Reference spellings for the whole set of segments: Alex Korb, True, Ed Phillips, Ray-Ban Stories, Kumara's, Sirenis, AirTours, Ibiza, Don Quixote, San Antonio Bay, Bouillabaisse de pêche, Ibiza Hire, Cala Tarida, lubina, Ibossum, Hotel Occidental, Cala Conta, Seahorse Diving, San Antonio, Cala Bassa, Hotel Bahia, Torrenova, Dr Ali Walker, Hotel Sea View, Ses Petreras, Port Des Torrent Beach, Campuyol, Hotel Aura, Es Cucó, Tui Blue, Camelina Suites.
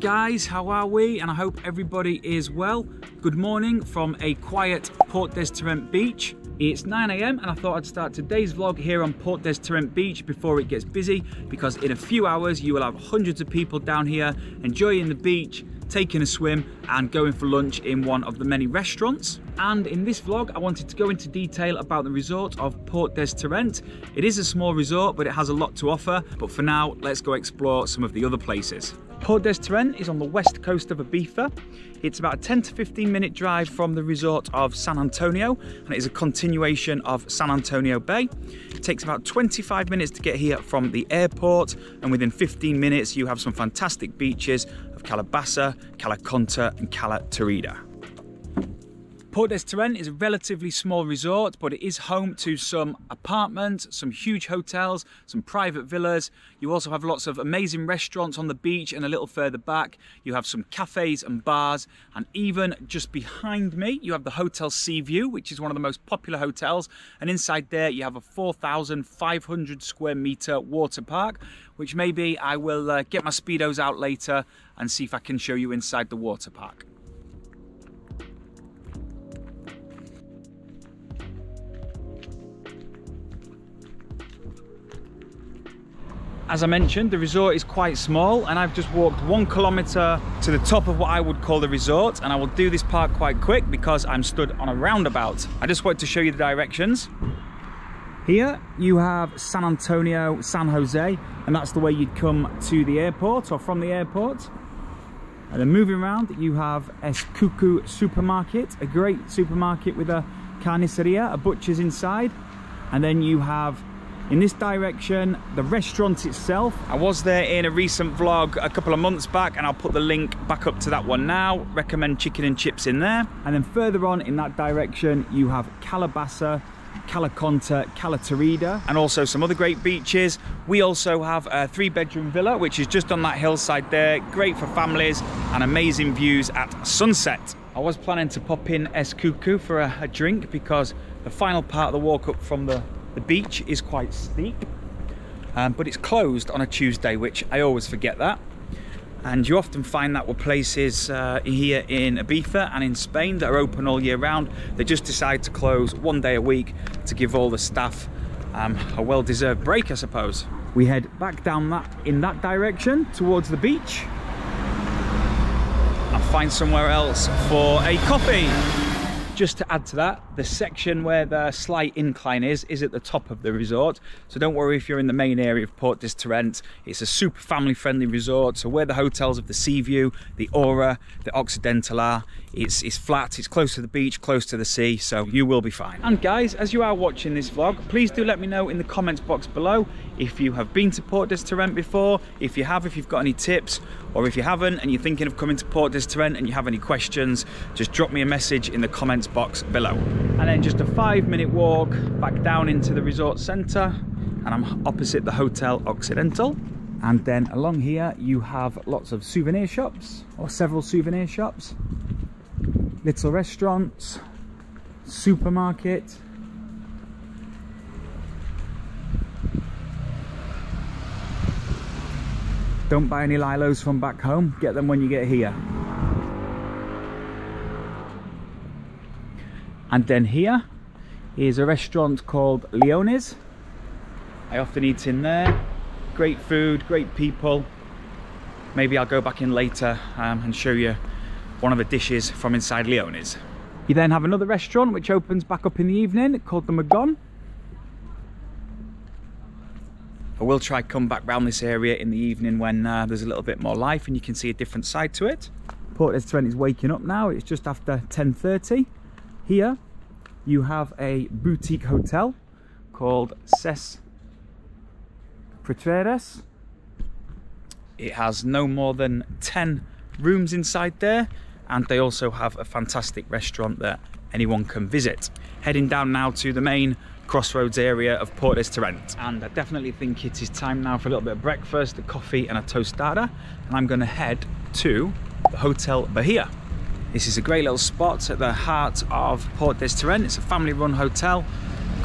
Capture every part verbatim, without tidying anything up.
guys, how are we? And I hope everybody is well. Good morning from a quiet Port Des Torrent Beach. It's nine A M and I thought I'd start today's vlog here on Port Des Torrent Beach before it gets busy, because in a few hours you will have hundreds of people down here enjoying the beach, taking a swim and going for lunch in one of the many restaurants. And in this vlog I wanted to go into detail about the resort of Port Des Torrent. It is a small resort but it has a lot to offer, but for now let's go explore some of the other places. Port Des Torrent is on the west coast of Ibiza. It's about a ten to fifteen minute drive from the resort of San Antonio and it is a continuation of San Antonio Bay. It takes about twenty-five minutes to get here from the airport, and within fifteen minutes you have some fantastic beaches of Cala Bassa, Cala Conta and Cala Tarida. Port Des Torrent is a relatively small resort, but it is home to some apartments, some huge hotels, some private villas. You also have lots of amazing restaurants on the beach, and a little further back you have some cafes and bars, and even just behind me you have the Hotel Sea View, which is one of the most popular hotels, and inside there you have a four thousand five hundred square meter water park, which maybe I will uh, get my Speedos out later and see if I can show you inside the water park. As I mentioned, the resort is quite small and I've just walked one kilometre to the top of what I would call the resort, and I will do this part quite quick because I'm stood on a roundabout. I just wanted to show you the directions. Here you have San Antonio, San Jose, and that's the way you'd come to the airport or from the airport. And then moving around you have Es Cucó supermarket, a great supermarket with a carniceria, a butcher's inside, and then you have in this direction, the restaurant itself. I was there in a recent vlog a couple of months back and I'll put the link back up to that one now. Recommend chicken and chips in there. And then further on in that direction, you have Cala Bassa, Cala Conta, Cala Tarida, and also some other great beaches. We also have a three bedroom villa, which is just on that hillside there. Great for families and amazing views at sunset. I was planning to pop in Es Cucó for a, a drink because the final part of the walk up from the The beach is quite steep, um, but it's closed on a Tuesday, which I always forget that. And you often find that with places uh, here in Ibiza and in Spain that are open all year round, they just decide to close one day a week to give all the staff um, a well-deserved break, I suppose. We head back down that in that direction towards the beach and find somewhere else for a coffee. Just to add to that, the section where the slight incline is, is at the top of the resort. So don't worry if you're in the main area of Port Des Torrent. It's a super family-friendly resort. So where the hotels of the Sea View, the Aura, the Occidental are, it's, it's flat, it's close to the beach, close to the sea, so you will be fine. And guys, as you are watching this vlog, please do let me know in the comments box below if you have been to Port Des Torrent before, if you have, if you've got any tips, or if you haven't and you're thinking of coming to Port Des Torrent and you have any questions, just drop me a message in the comments box below. And then just a five minute walk back down into the resort centre, and I'm opposite the Hotel Occidental. And then along here you have lots of souvenir shops, or several souvenir shops, little restaurants, supermarket. Don't buy any Lilos from back home, get them when you get here. And then here is a restaurant called Leone's. I often eat in there. Great food, great people. Maybe I'll go back in later um, and show you one of the dishes from inside Leone's. You then have another restaurant which opens back up in the evening called the Magon. I will try come back round this area in the evening when uh, there's a little bit more life and you can see a different side to it. Port Des Torrent is waking up now, it's just after ten thirty. Here you have a boutique hotel called Ses Petreras. It has no more than ten rooms inside there, and they also have a fantastic restaurant that anyone can visit. Heading down now to the main crossroads area of Port Des Torrent, and I definitely think it is time now for a little bit of breakfast, a coffee and a tostada, and I'm going to head to the Hotel Bahia. This is a great little spot at the heart of Port Des Torrent. It's a family run hotel,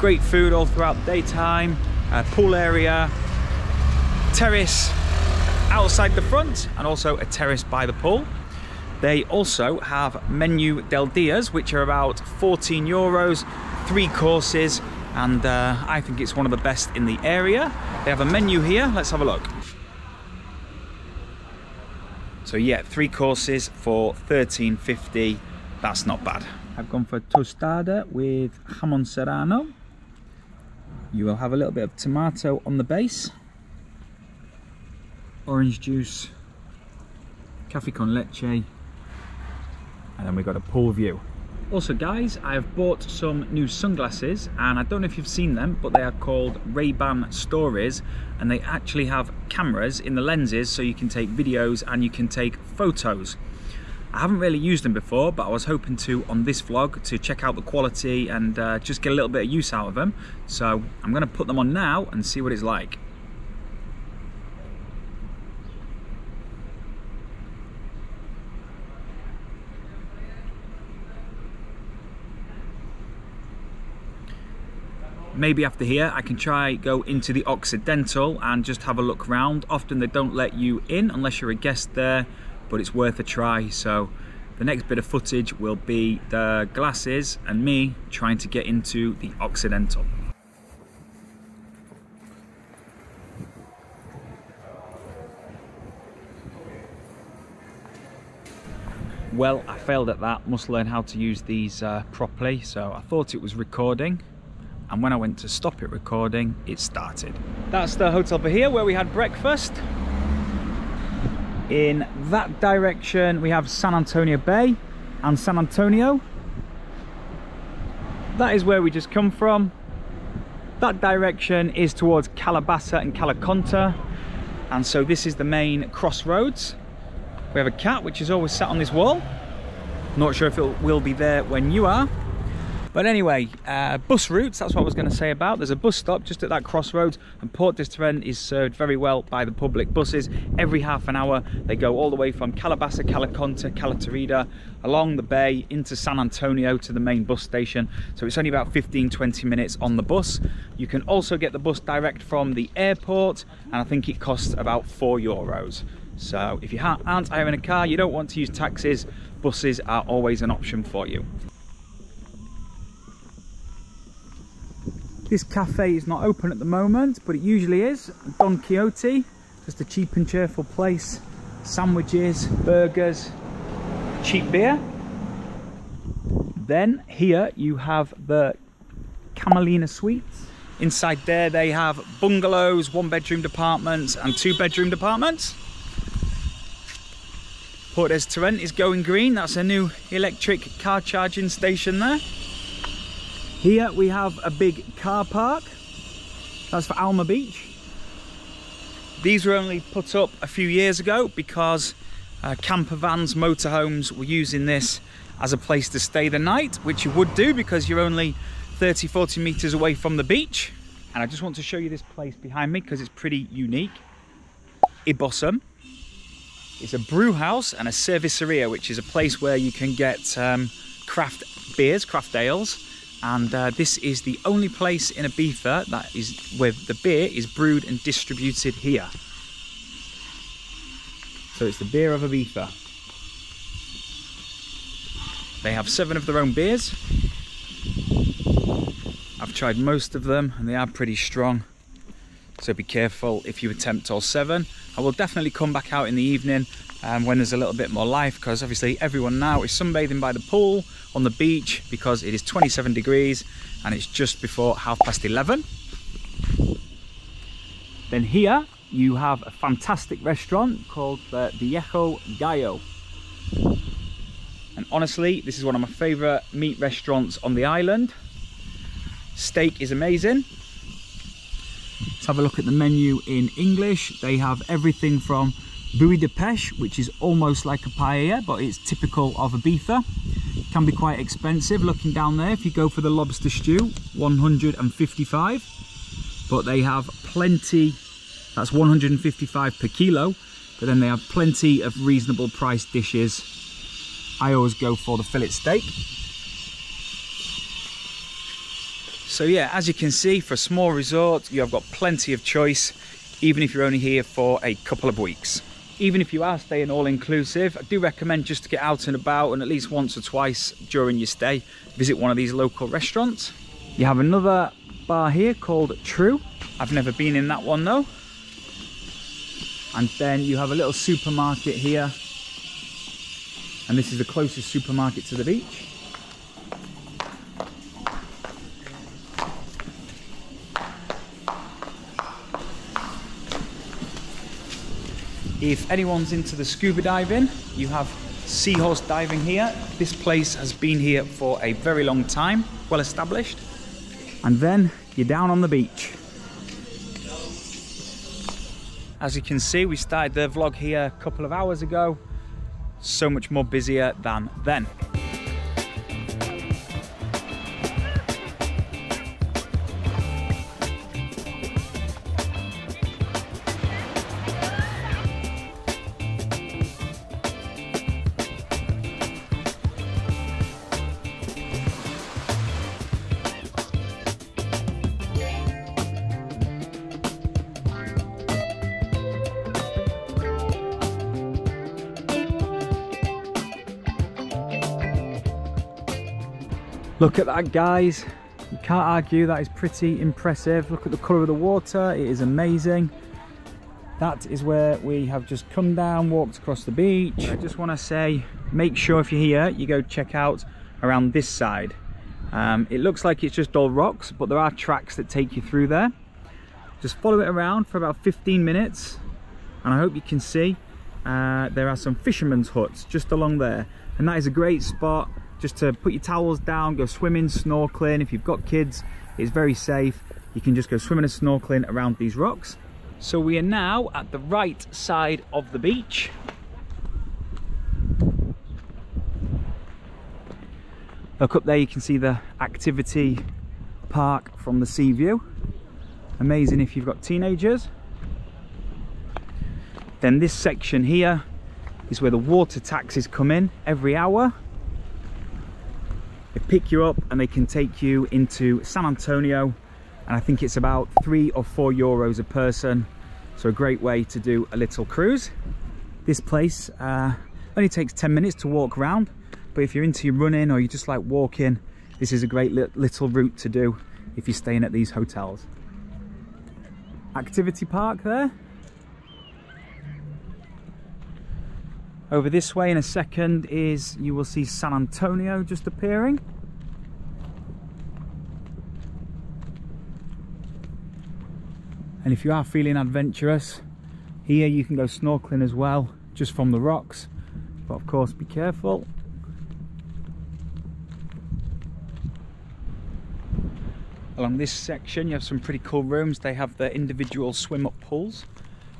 great food all throughout the daytime, a pool area, terrace, outside the front and also a terrace by the pool. They also have menu del dias, which are about fourteen euros, three courses, and uh, I think it's one of the best in the area. They have a menu here, let's have a look. So yeah, three courses for thirteen fifty, that's not bad. I've gone for tostada with jamon serrano. You will have a little bit of tomato on the base, orange juice, café con leche, and then we've got a pool view. Also guys, I have bought some new sunglasses, and I don't know if you've seen them, but they are called Ray-Ban Stories, and they actually have cameras in the lenses so you can take videos and you can take photos. I haven't really used them before, but I was hoping to on this vlog to check out the quality and uh, just get a little bit of use out of them. So I'm going to put them on now and see what it's like. Maybe after here I can try go into the Occidental and just have a look around. Often they don't let you in unless you're a guest there, but it's worth a try. So the next bit of footage will be the glasses and me trying to get into the Occidental. Well, I failed at that. Must learn how to use these uh, properly. So I thought it was recording, and when I went to stop it recording, it started. That's the Hotel Bahia where we had breakfast. In that direction we have San Antonio Bay and San Antonio. That is where we just come from. That direction is towards Cala Bassa and Cala Conta, and so this is the main crossroads. We have a cat which is always sat on this wall. Not sure if it will be there when you are. But anyway, uh, bus routes, that's what I was going to say about. There's a bus stop just at that crossroads, and Port Des Torrent is served very well by the public buses. Every half an hour, they go all the way from Cala Bassa, Cala Conta, Cala Tarida, along the bay into San Antonio to the main bus station. So it's only about fifteen, twenty minutes on the bus. You can also get the bus direct from the airport, and I think it costs about four euros. So if you aren't hiring a car, you don't want to use taxis, buses are always an option for you. This cafe is not open at the moment, but it usually is. Don Quixote, just a cheap and cheerful place. Sandwiches, burgers, cheap beer. Then here you have the Camelina Suites. Inside there they have bungalows, one bedroom departments and two bedroom departments. Port Des Torrent is going green. That's a new electric car charging station there. Here we have a big car park, that's for Alma Beach. These were only put up a few years ago because uh, camper vans, motorhomes were using this as a place to stay the night, which you would do because you're only thirty, forty meters away from the beach. And I just want to show you this place behind me because it's pretty unique. Ibossum. It's a brew house and a cerveceria, which is a place where you can get um, craft beers, craft ales. And uh, this is the only place in Ibiza that is where the beer is brewed and distributed here. So it's the beer of Ibiza. They have seven of their own beers. I've tried most of them and they are pretty strong. So be careful if you attempt all seven. I will definitely come back out in the evening um, when there's a little bit more life, because obviously everyone now is sunbathing by the pool on the beach because it is twenty-seven degrees and it's just before half past eleven. Then here you have a fantastic restaurant called the Viejo Gallo. And honestly, this is one of my favorite meat restaurants on the island. Steak is amazing. Let's have a look at the menu in English. They have everything from Bouillabaisse de pêche, which is almost like a paella, but it's typical of Ibiza. It can be quite expensive. Looking down there, if you go for the lobster stew, one hundred fifty-five. But they have plenty, that's one hundred fifty-five per kilo. But then they have plenty of reasonable priced dishes. I always go for the fillet steak. So yeah, as you can see, for a small resort, you have got plenty of choice. even if you're only here for a couple of weeks. Even if you are staying all-inclusive, I do recommend just to get out and about, and at least once or twice during your stay, visit one of these local restaurants. You have another bar here called True. I've never been in that one though. And then you have a little supermarket here. And this is the closest supermarket to the beach. If anyone's into the scuba diving, you have Seahorse Diving here. This place has been here for a very long time, well established. And then you're down on the beach. As you can see, we started the vlog here a couple of hours ago. So much more busier than then. Look at that, guys. You can't argue, that is pretty impressive. Look at the colour of the water, it is amazing. That is where we have just come down, walked across the beach. I just want to say, make sure if you're here, you go check out around this side. Um, it looks like it's just all rocks, but there are tracks that take you through there. Just follow it around for about fifteen minutes, and I hope you can see uh, there are some fishermen's huts just along there, and that is a great spot just to put your towels down, go swimming, snorkeling. If you've got kids, it's very safe. You can just go swimming and snorkeling around these rocks. So we are now at the right side of the beach. Look up there, you can see the activity park from the sea view. Amazing if you've got teenagers. Then this section here is where the water taxis come in every hour. They pick you up and they can take you into San Antonio, and I think it's about three or four euros a person, so a great way to do a little cruise. This place uh, only takes ten minutes to walk around, but if you're into your running or you just like walking, this is a great li little route to do if you're staying at these hotels. Activity park there. Over this way in a second is, you will see San Antonio just appearing. And if you are feeling adventurous, here you can go snorkeling as well, just from the rocks. But of course, be careful. Along this section, you have some pretty cool rooms. They have their individual swim-up pools.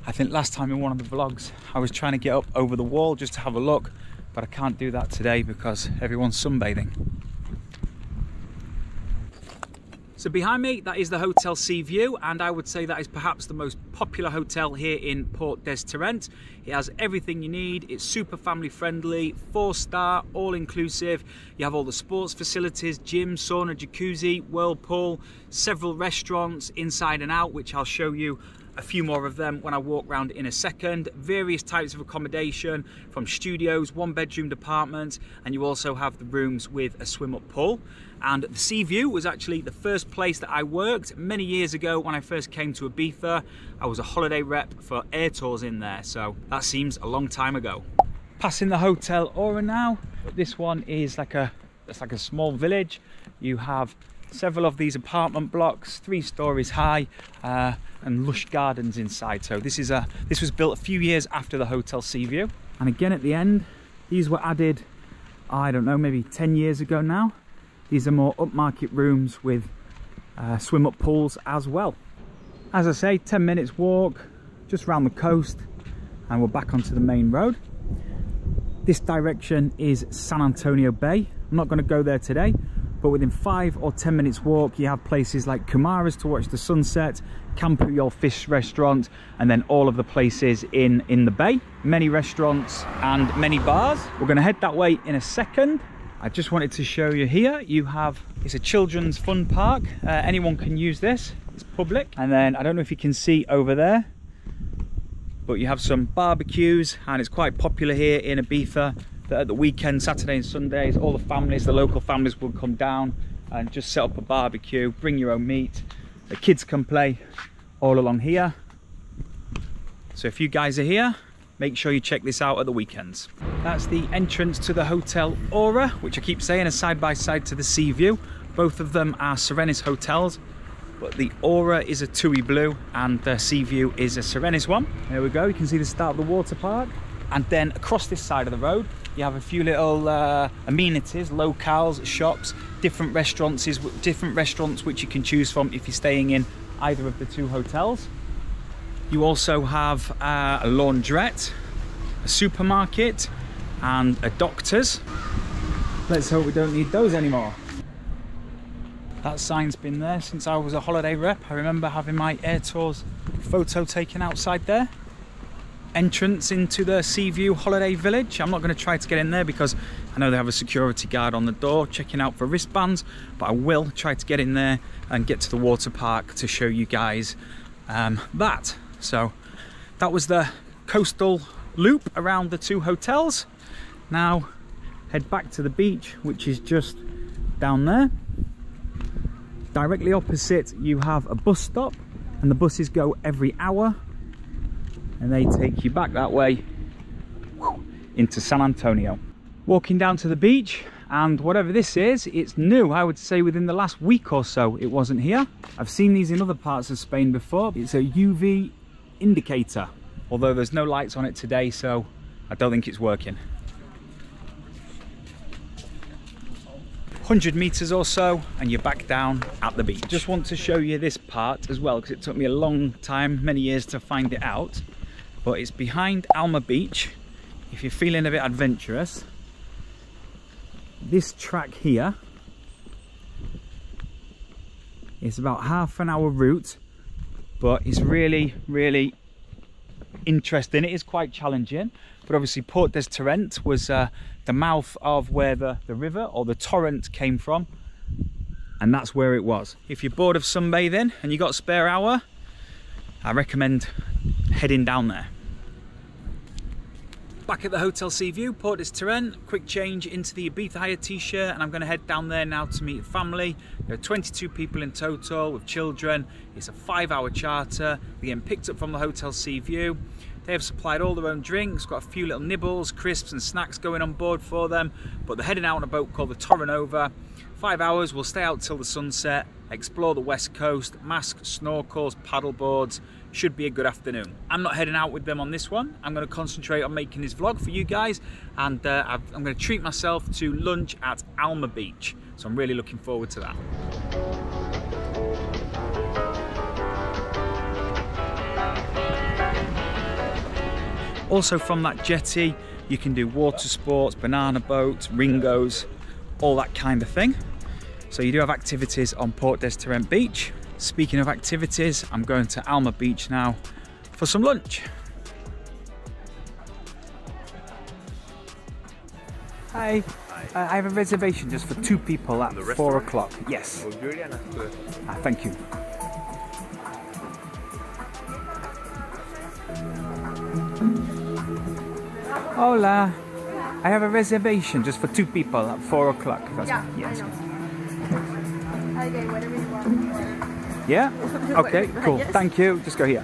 I think last time in one of the vlogs, I was trying to get up over the wall just to have a look, but I can't do that today because everyone's sunbathing. So behind me, that is the Hotel Sea View, and I would say that is perhaps the most popular hotel here in Port Des Torrent. It has everything you need. It's super family friendly, four star, all inclusive. You have all the sports facilities, gym, sauna, jacuzzi, whirlpool, several restaurants inside and out, which I'll show you a few more of them when I walk around in a second. Various types of accommodation, from studios, one bedroom apartments, and you also have the rooms with a swim up pool. And the Sea View was actually the first place that I worked many years ago when I first came to Ibiza. I was a holiday rep for AirTours in there, so that seems a long time ago. Passing the Hotel Aura now. This one is like a, it's like a small village. You have several of these apartment blocks, three stories high, uh, and lush gardens inside. So this is a this was built a few years after the Hotel Sea View. And again at the end, these were added, I don't know, maybe ten years ago now. These are more upmarket rooms with uh, swim up pools as well. As I say, ten minutes walk just round the coast and we're back onto the main road. This direction is San Antonio Bay. I'm not going to go there today, but within five or ten minutes walk, you have places like Kumara's to watch the sunset, Campuyol Fish Restaurant, and then all of the places in, in the bay. Many restaurants and many bars. We're gonna head that way in a second. I just wanted to show you here, you have, it's a children's fun park. Uh, anyone can use this, it's public. And then I don't know if you can see over there, but you have some barbecues, and it's quite popular here in Ibiza that at the weekend, Saturday and Sundays, all the families, the local families will come down and just set up a barbecue, bring your own meat. The kids can play all along here. So if you guys are here, make sure you check this out at the weekends. That's the entrance to the Hotel Aura, which I keep saying is side by side to the Sea View. Both of them are Sirenis hotels, but the Aura is a Tui Blue and the Sea View is a Sirenis one. There we go, you can see the start of the water park. And then across this side of the road, you have a few little uh, amenities, locales, shops, different restaurants, different restaurants which you can choose from if you're staying in either of the two hotels. You also have uh, a laundrette, a supermarket, and a doctor's. Let's hope we don't need those anymore. That sign's been there since I was a holiday rep. I remember having my AirTours photo taken outside there. Entrance into the Sea View holiday village. I'm not going to try to get in there because I know they have a security guard on the door checking out for wristbands, but I will try to get in there and get to the water park to show you guys um, that. So that was the coastal loop around the two hotels. Now head back to the beach, which is just down there. Directly opposite you have a bus stop, and the buses go every hour, and they take you back that way into San Antonio. Walking down to the beach, and whatever this is, it's new. I would say within the last week or so it wasn't here. I've seen these in other parts of Spain before. It's a U V indicator, although there's no lights on it today, so I don't think it's working. one hundred meters or so and you're back down at the beach. Just want to show you this part as well because it took me a long time, many years to find it out. But it's behind Alma Beach. If you're feeling a bit adventurous, this track here is about half an hour route, but it's really, really interesting. It is quite challenging, but obviously Port Des Torrent was uh, the mouth of where the, the river or the torrent came from, and that's where it was. If you're bored of sunbathing and you got a spare hour, I recommend heading down there. Back at the Hotel Sea View, Port Des Torrent, quick change into the Ibiza Hire t-shirt, and I'm going to head down there now to meet the family. There are twenty-two people in total with children. It's a five hour charter. They're getting picked up from the Hotel Sea View. They have supplied all their own drinks, got a few little nibbles, crisps and snacks going on board for them, but they're heading out on a boat called the Torrenova. Five hours, we'll stay out till the sunset, explore the west coast, mask, snorkels, paddle boards. Should be a good afternoon. I'm not heading out with them on this one. I'm going to concentrate on making this vlog for you guys, and uh, I'm going to treat myself to lunch at Alma Beach. So I'm really looking forward to that. Also from that jetty, you can do water sports, banana boats, ringos, all that kind of thing. So you do have activities on Port Des Torrent Beach. Speaking of activities, I'm going to Alma Beach now for some lunch. Hi, Hi. Uh, I have a reservation just for two people at four o'clock. Yes. Ah, thank you. Hola, I have a reservation just for two people at four o'clock. Yeah, yes. I know. Okay, whatever you want. Yeah? Okay, cool. Thank you. Just go here.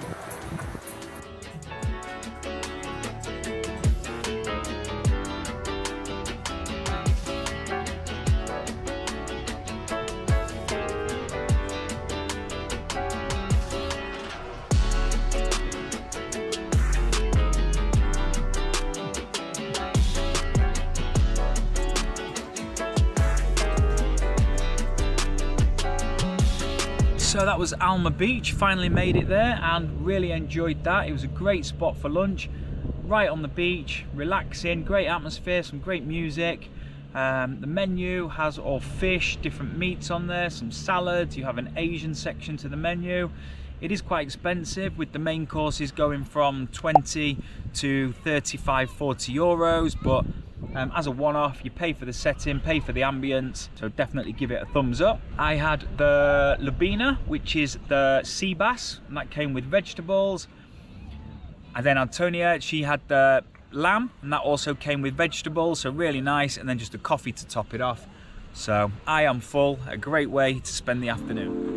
So that was Alma Beach, finally made it there and really enjoyed that. It was a great spot for lunch, right on the beach, relaxing, great atmosphere, some great music. Um, the menu has all fish, different meats on there, some salads. You have an Asian section to the menu. It is quite expensive, with the main courses going from twenty to thirty-five, forty euros, but Um, as a one-off, you pay for the setting, pay for the ambience, so definitely give it a thumbs up. I had the lubina, which is the sea bass, and that came with vegetables. And then Antonia, she had the lamb, and that also came with vegetables, so really nice, and then just a coffee to top it off. So I am full, a great way to spend the afternoon.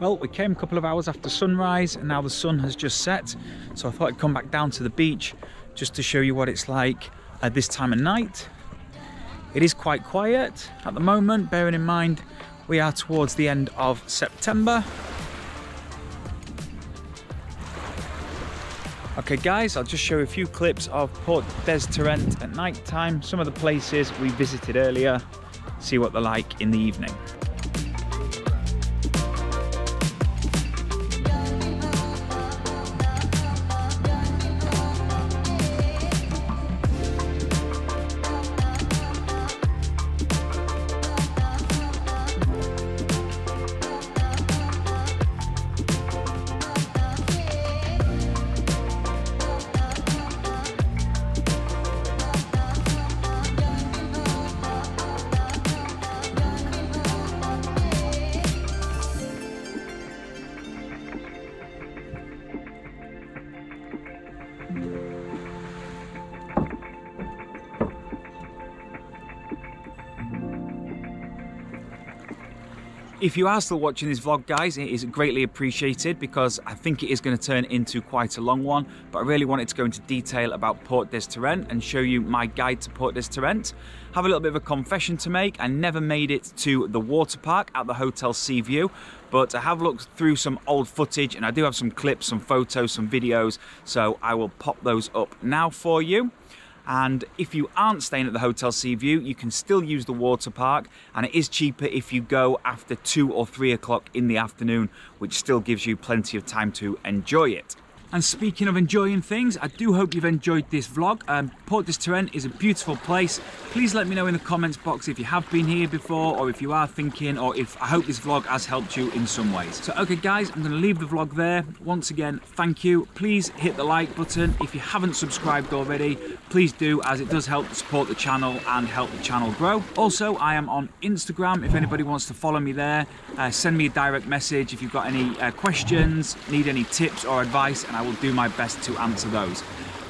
Well, we came a couple of hours after sunrise, and now the sun has just set, so I thought I'd come back down to the beach just to show you what it's like at this time of night. It is quite quiet at the moment, bearing in mind we are towards the end of September. Okay guys, I'll just show a few clips of Port Des Torrent at night time, some of the places we visited earlier, see what they're like in the evening. If you are still watching this vlog, guys, it is greatly appreciated, because I think it is going to turn into quite a long one, but I really wanted to go into detail about Port Des Torrent and show you my guide to Port Des Torrent. Have a little bit of a confession to make. I never made it to the water park at the Hotel Sea View, but I have looked through some old footage, and I do have some clips, some photos, some videos, so I will pop those up now for you. And if you aren't staying at the Hotel Sea View, you can still use the water park, and it is cheaper if you go after two or three o'clock in the afternoon, which still gives you plenty of time to enjoy it. And speaking of enjoying things, I do hope you've enjoyed this vlog. Um, Port Des Torrent is a beautiful place. Please let me know in the comments box if you have been here before, or if you are thinking, or if I hope this vlog has helped you in some ways. So okay guys, I'm gonna leave the vlog there. Once again, thank you. Please hit the like button. If you haven't subscribed already, please do, as it does help support the channel and help the channel grow. Also, I am on Instagram. If anybody wants to follow me there, uh, send me a direct message if you've got any uh, questions, need any tips or advice, and I I will do my best to answer those.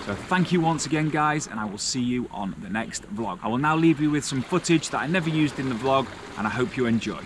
So thank you once again guys, and I will see you on the next vlog. I will now leave you with some footage that I never used in the vlog, and I hope you enjoy.